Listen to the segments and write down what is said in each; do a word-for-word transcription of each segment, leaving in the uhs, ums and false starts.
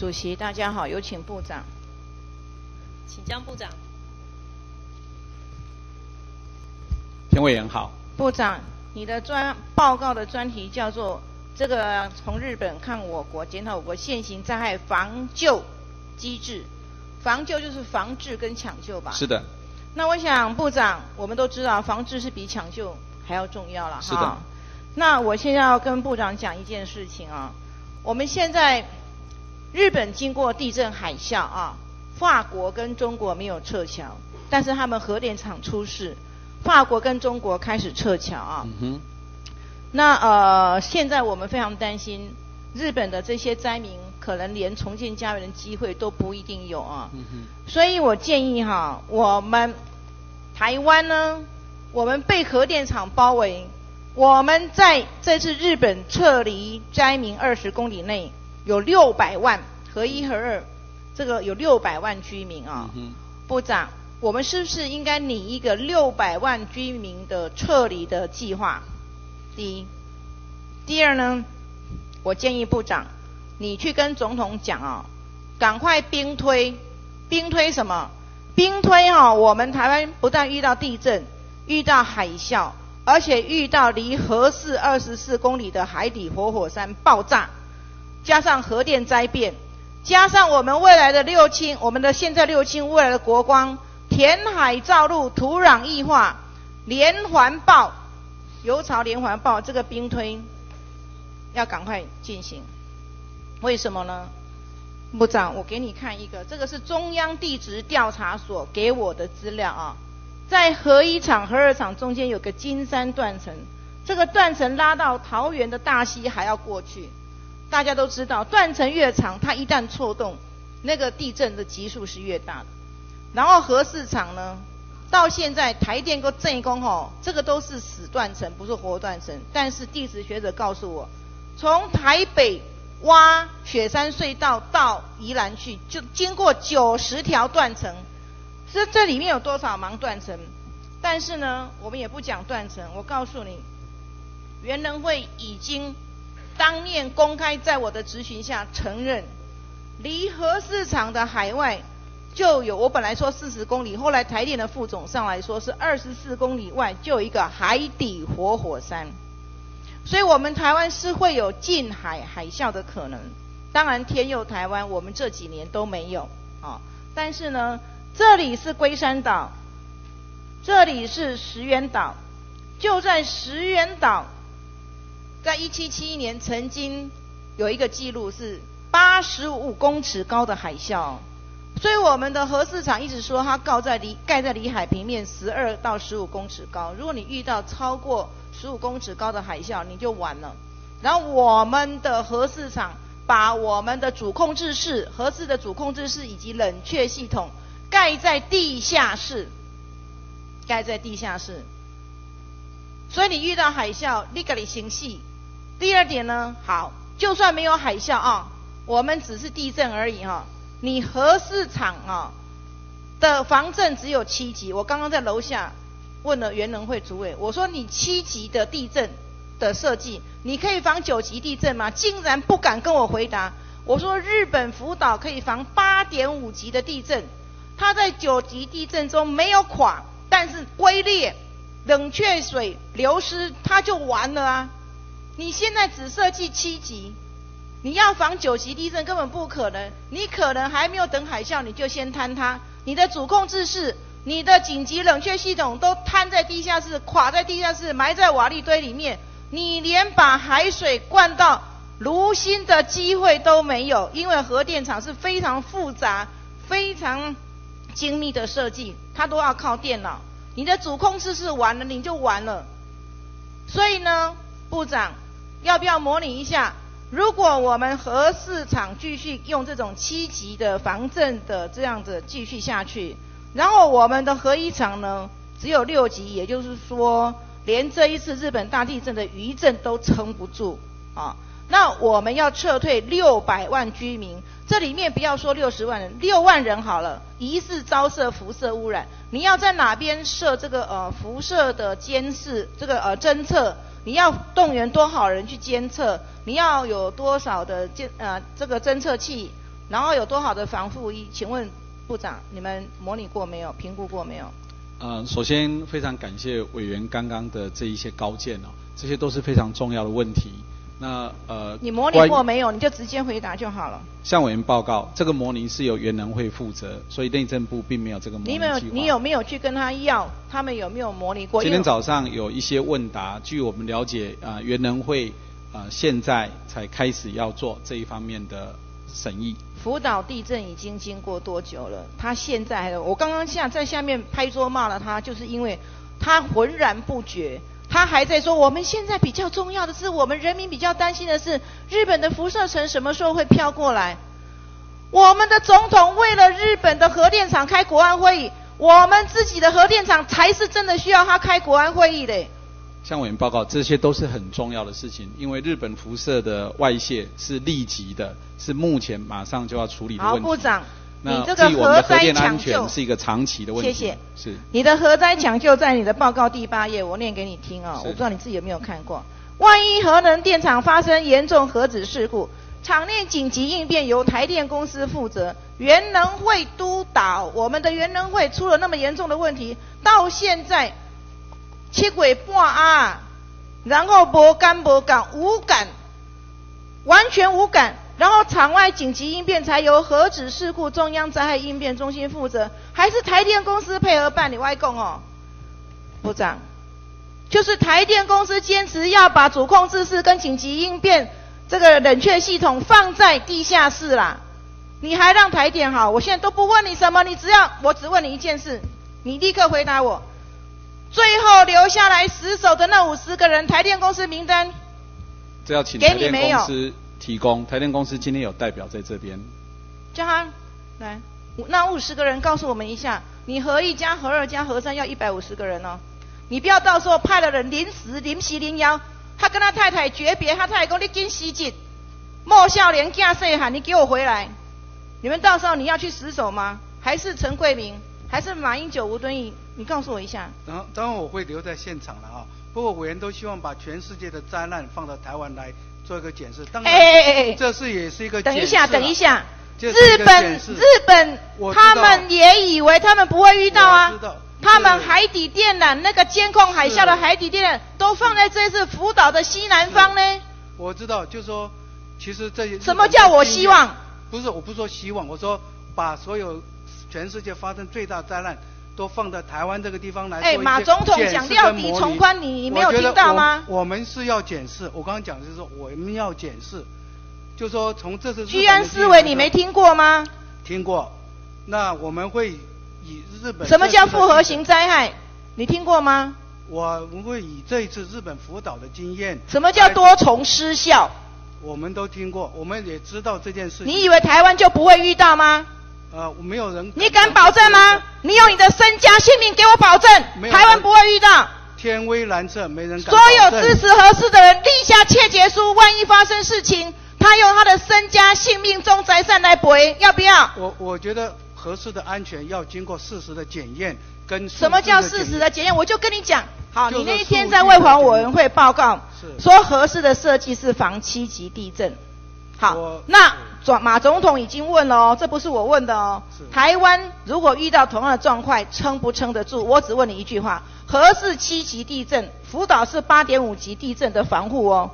主席，大家好，有请部长。请江部长。田委员好。部长，你的专报告的专题叫做这个从日本看我国检讨我国现行灾害防救机制，防救就是防治跟抢救吧？是的。那我想部长，我们都知道防治是比抢救还要重要了，是的。那我现在要跟部长讲一件事情啊，我们现在日本经过地震海啸啊，法国跟中国没有撤侨，但是他们核电厂出事，法国跟中国开始撤侨啊。嗯哼。那呃，现在我们非常担心日本的这些灾民可能连重建家园的机会都不一定有啊。嗯哼。所以我建议哈，我们台湾呢，我们被核电厂包围，我们在这次日本撤离灾民二十公里内有六百万核一核二，这个有六百万居民啊。嗯哼。部长，我们是不是应该拟一个六百万居民的撤离的计划？第一，第二呢，我建议部长，你去跟总统讲啊、哦，赶快兵推，兵推什么？兵推啊、哦！我们台湾不但遇到地震，遇到海啸，而且遇到离核四二十四公里的海底活火山爆炸，加上核电灾变，加上我们未来的六轻，我们的现在六轻未来的国光填海造陆、土壤异化、连环爆。油槽连环爆这个兵推要赶快进行，为什么呢？部长，我给你看一个，这个是中央地质调查所给我的资料啊，在核一厂、核二厂中间有个金山断层，这个断层拉到桃园的大溪还要过去。大家都知道，断层越长，它一旦错动，那个地震的级数是越大的。然后核四厂呢？到现在台电跟正工吼，这个都是死断层，不是活断层。但是地质学者告诉我，从台北挖雪山隧道到宜兰去，就经过九十条断层，这这里面有多少盲断层？但是呢，我们也不讲断层。我告诉你，原能会已经当面公开在我的质询下承认，离核四厂的海外。就有我本来说四十公里，后来台电的副总上来说是二十四公里外就有一个海底活火山，所以我们台湾是会有近海海啸的可能。当然天佑台湾，我们这几年都没有啊、哦。但是呢，这里是龟山岛，这里是石垣岛，就在石垣岛，在一七七一年曾经有一个记录是八十五公尺高的海啸。所以我们的核四厂一直说它盖在离盖在离海平面十二到十五公尺高，如果你遇到超过十五公尺高的海啸，你就完了。然后我们的核四厂把我们的主控制室、核四的主控制室以及冷却系统盖在地下室，盖在地下室。所以你遇到海啸，你自己先死。第二点呢，好，就算没有海啸啊、哦，我们只是地震而已哈、哦。你核四厂啊的防震只有七级，我刚刚在楼下问了原能会主委，我说你七级的地震的设计，你可以防九级地震吗？竟然不敢跟我回答。我说日本福岛可以防八点五级的地震，它在九级地震中没有垮，但是龟裂、冷却水流失，它就完了啊！你现在只设计七级。你要防九级地震根本不可能，你可能还没有等海啸你就先坍塌，你的主控制室、你的紧急冷却系统都瘫在地下室、垮在地下室、埋在瓦砾堆里面，你连把海水灌到炉心的机会都没有，因为核电厂是非常复杂、非常精密的设计，它都要靠电脑。你的主控制室完了，你就完了。所以呢，部长要不要模拟一下？如果我们核四厂继续用这种七级的防震的这样子继续下去，然后我们的核一厂呢只有六级，也就是说连这一次日本大地震的余震都撑不住啊！那我们要撤退六百万居民，这里面不要说六十万人，六万人好了，疑似遭受辐射污染，你要在哪边设这个呃辐射的监视，这个呃侦测？你要动员多少人去监测？你要有多少的监呃这个侦测器？然后有多好的防护衣？请问部长，你们模拟过没有？评估过没有？呃，首先非常感谢委员刚刚的这一些高见哦，这些都是非常重要的问题。那呃，你模拟过没有？你就直接回答就好了。向委员报告，这个模拟是由原能会负责，所以内政部并没有这个模拟计划。你有你有没有去跟他要？他们有没有模拟过？今天早上有一些问答，据我们了解，啊、呃，原能会啊、呃、现在才开始要做这一方面的。 审议福岛地震已经经过多久了？他现在还有，我刚刚下在下面拍桌骂了他，就是因为他浑然不觉，他还在说我们现在比较重要的是，我们人民比较担心的是日本的辐射尘什么时候会飘过来。我们的总统为了日本的核电厂开国安会议，我们自己的核电厂才是真的需要他开国安会议的。 向委员报告，这些都是很重要的事情，因为日本辐射的外泄是立即的，是目前马上就要处理的问题。好，部长，你这个核灾抢救是一个长期的问题。谢谢。是。你的核灾抢救在你的报告第八页，我念给你听哦。我不知道你自己有没有看过。万一核能电厂发生严重核子事故，场内紧急应变由台电公司负责，原能会督导。我们的原能会出了那么严重的问题，到现在。 七鬼半啊，然后无感无感无感，完全无感。然后场外紧急应变才由核子事故中央灾害应变中心负责，还是台电公司配合办理外供哦，部长，就是台电公司坚持要把主控制室跟紧急应变这个冷却系统放在地下室啦。你还让台电好？我现在都不问你什么，你只要我只问你一件事，你立刻回答我。 最后留下来死守的那五十个人，台电公司名单，这要请台电公司提供。台电公司今天有代表在这边，叫他来，那五十个人告诉我们一下，你核一加核二加核三要一百五十个人哦，你不要到时候派了人临时临时临邀，他跟他太太诀别，他太太讲你紧死紧，莫笑脸架岁喊你给我回来，你们到时候你要去死守吗？还是陈桂明？还是马英九、吴敦义？ 你告诉我一下。然后，当然我会留在现场了啊。不过委员都希望把全世界的灾难放到台湾来做一个检视。当然，哎哎哎，这是也是一个检视。等一下，等一下，日本日本他们也以为他们不会遇到啊。他们海底电缆那个监控海啸的海底电缆都放在这次福岛的西南方呢。我知道，就是说，其实这什么叫我希望？不是，我不说希望，我说把所有全世界发生最大灾难。 都放到台湾这个地方来。哎，马总统讲料敌从宽，你没有听到吗？ 我, 我们是要检视，我刚刚讲的就是我们要检视，就说从这次。居安思危，你没听过吗？听过，那我们会以日本。什么叫复合型灾害？你听过吗？我们会以这一次日本福岛的经验。什么叫多重失效？我们都听过，我们也知道这件事情。你以为台湾就不会遇到吗？ 呃，我没有人。你敢保证吗？你用你的身家性命给我保证，台湾不会遇到。天威蓝色，没人敢保证。所有支持核四的人立下切结书，万一发生事情，他用他的身家性命中财产来赔，要不要？我我觉得核四的安全要经过事实的检验跟。什么叫事实的检验？我就跟你讲，好，你那一天在卫环委员会报告说核四的设计是防七级地震。 好，那马总统已经问了哦，这不是我问的哦。台湾如果遇到同样的状况，撑不撑得住？我只问你一句话：核是七级地震，福岛是 八点五 级地震的防护哦。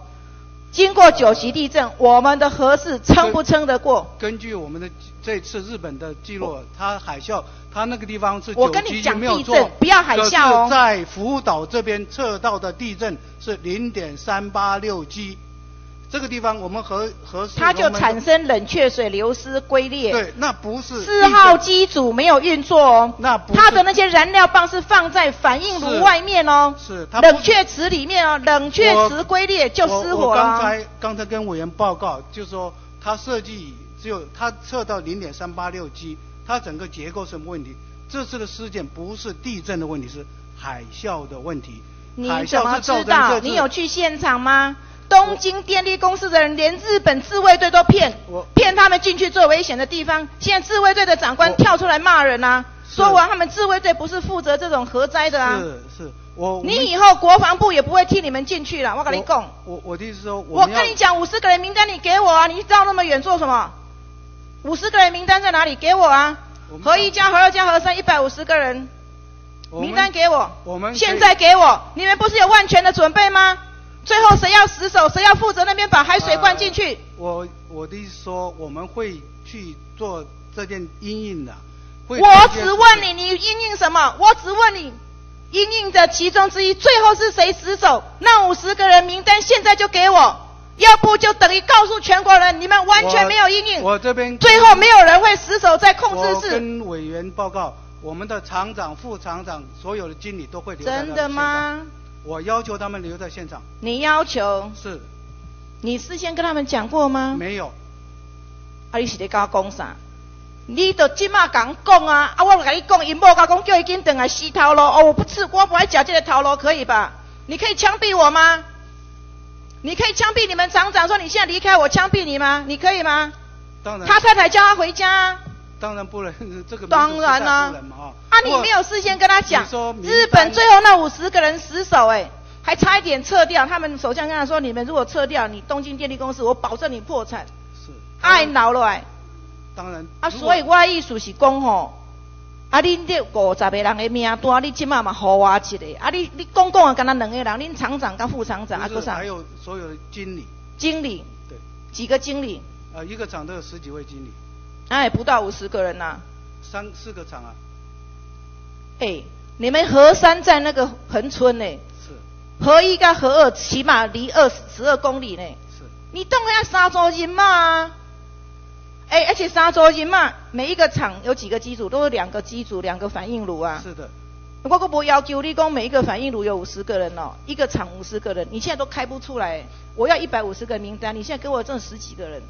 经过九级地震，我们的核是撑不撑得过？根据我们的这次日本的记录，它海啸，它那个地方是九级就没有做。我跟你讲地震，不要海啸哦。在福岛这边测到的地震是 零点三八六级。 这个地方我们核核它就产生冷却水流失龟裂。对，那不是四号机组没有运作哦。那不是它的那些燃料棒是放在反应炉外面哦，是它冷却池里面哦，冷却池龟裂就失火了。刚才刚才跟委员报告，就是说它设计只有它测到 零点三八六级， 它整个结构什么问题？这次的事件不是地震的问题，是海啸的问题。你怎么知道？你有去现场吗？ 东京电力公司的人连日本自卫队都骗，骗他们进去最危险的地方。现在自卫队的长官跳出来骂人啊，说完他们自卫队不是负责这种核灾的啊。是是，我你以后国防部也不会替你们进去了。我跟你讲，我我的意思说，我跟你讲五十个人名单你给我啊，你绕那么远做什么？五十个人名单在哪里？给我啊！合一加合二加合三，一百五十个人，名单给我。我们现在给我，你们不是有万全的准备吗？最后谁要死守，谁要负责那边把海水灌进去？呃、我我的意思说，我们会去做这件因应的。我只问你，你因应什么？我只问你。 因应的其中之一，最后是谁死守？那五十个人名单现在就给我，要不就等于告诉全国人，你们完全没有因应。我, 我这边最后没有人会死守在控制室。我跟委员报告，我们的厂长、副厂长、所有的经理都会留在现场。真的吗？我要求他们留在现场。你要求？是。你事先跟他们讲过吗？没有。啊，你是在跟我讲啥？ 你都即马讲讲啊！啊，我跟你讲，因某甲讲叫伊紧转来洗头路哦，我不吃，我不爱吃这个头路，可以吧？你可以枪毙我吗？你可以枪毙你们厂长说你现在离开我，枪毙你吗？你可以吗？当然。他太太叫他回家。当然不能，这个当然啦、啊。啊，你没有事先跟他讲。日本最后那五十个人死守、欸，哎，还差一点撤掉。他们首相跟他说，你们如果撤掉，你东京电力公司，我保证你破产。是。爱闹落来。 当然啊，所以我的意思是讲吼，啊，恁这五十个人的名单，你即马嘛互我一个，啊，你你讲讲啊，干那两个人，恁厂长跟副厂长啊，多少？还有所有的经理。经理。对。几个经理？呃，一个厂都有十几位经理。那也不到五十个人呐。三四个厂啊。哎，你们合三在那个恒春呢？是。合一跟合二起码离二十二公里呢。是。你当然要三组人嘛。 哎，而且沙洲人嘛，每一个厂有几个机组，都有两个机组，两个反应炉啊。是的。我可不要求你讲每一个反应炉有五十个人哦，一个厂五十个人，你现在都开不出来。我要一百五十个名单，你现在给我挣十几个人，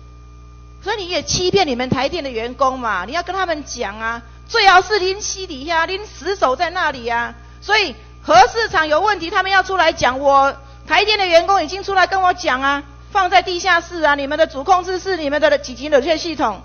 所以你也欺骗你们台电的员工嘛。你要跟他们讲啊，最好是您私底下，您死守在那里啊。所以核市场有问题，他们要出来讲。我台电的员工已经出来跟我讲啊。 放在地下室啊，你们的主控制室，你们的几级冷却系统，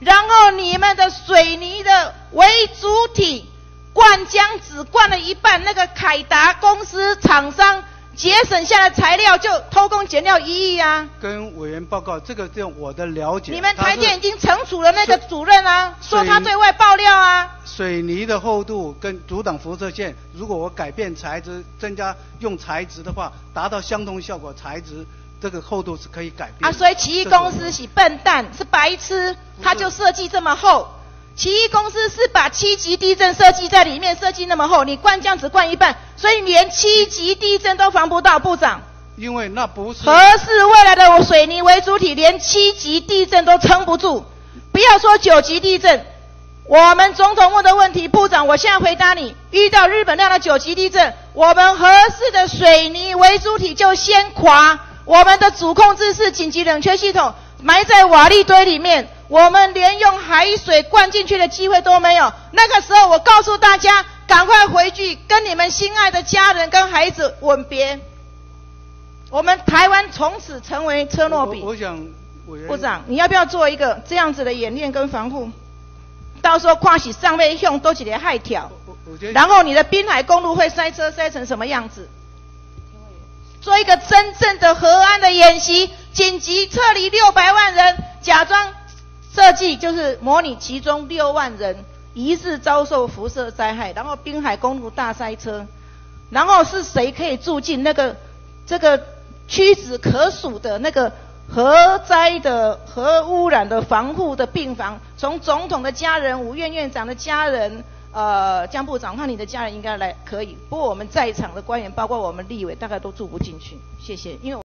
然后你们的水泥的为主体灌浆只灌了一半，那个凯达公司厂商节省下的材料就偷工减料一亿啊！跟委员报告，这个对我的了解。你们台电已经惩处了那个主任啊，说他对外爆料啊。水泥的厚度跟阻挡辐射线，如果我改变材质，增加用材质的话，达到相同效果，材质。 这个厚度是可以改变的啊，所以奇异公司是笨蛋，是白痴，他就设计这么厚。奇异公司是把七级地震设计在里面，设计那么厚，你灌浆只灌一半，所以连七级地震都防不到，部长。因为那不是核是未来的水泥为主体，连七级地震都撑不住，不要说九级地震。我们总统问的问题，部长，我现在回答你：遇到日本那样的九级地震，我们核市的水泥为主体就先垮。 我们的主控制室紧急冷却系统埋在瓦砾堆里面，我们连用海水灌进去的机会都没有。那个时候，我告诉大家，赶快回去跟你们心爱的家人跟孩子吻别。我们台湾从此成为车诺比。我, 我想，部长，你要不要做一个这样子的演练跟防护？到时候跨起上面用多几条海条，然后你的滨海公路会塞车塞成什么样子？ 做一个真正的核安的演习，紧急撤离六百万人，假装设计就是模拟其中六万人疑似遭受辐射灾害，然后滨海公路大塞车，然后是谁可以住进那个这个屈指可数的那个核灾的核污染的防护的病房？从总统的家人、吴院院长的家人。 呃，江部长，那你的家人应该来可以。不过我们在场的官员，包括我们立委，大概都住不进去。谢谢，因为我。